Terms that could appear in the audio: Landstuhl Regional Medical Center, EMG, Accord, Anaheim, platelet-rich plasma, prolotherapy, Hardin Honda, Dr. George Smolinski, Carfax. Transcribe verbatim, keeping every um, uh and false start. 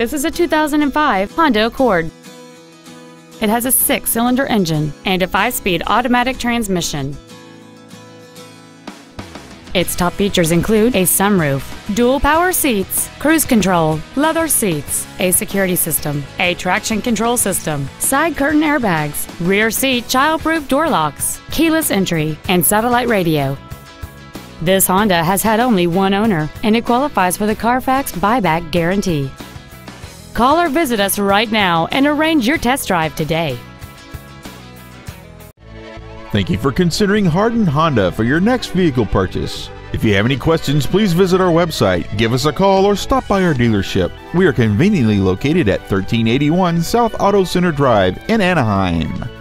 This is a two thousand five Honda Accord. It has a six-cylinder engine and a five-speed automatic transmission. Its top features include a sunroof, dual power seats, cruise control, leather seats, a security system, a traction control system, side curtain airbags, rear seat child-proof door locks, keyless entry, and satellite radio. This Honda has had only one owner, and it qualifies for the Carfax buyback guarantee. Call or visit us right now and arrange your test drive today. Thank you for considering Hardin Honda for your next vehicle purchase. If you have any questions, please visit our website, give us a call, or stop by our dealership. We are conveniently located at thirteen eighty-one South Auto Center Drive in Anaheim.